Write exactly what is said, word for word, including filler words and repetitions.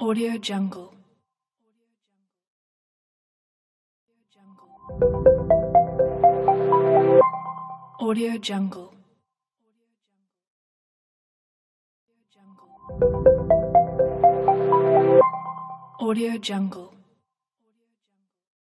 AudioJungle. AudioJungle. AudioJungle. AudioJungle.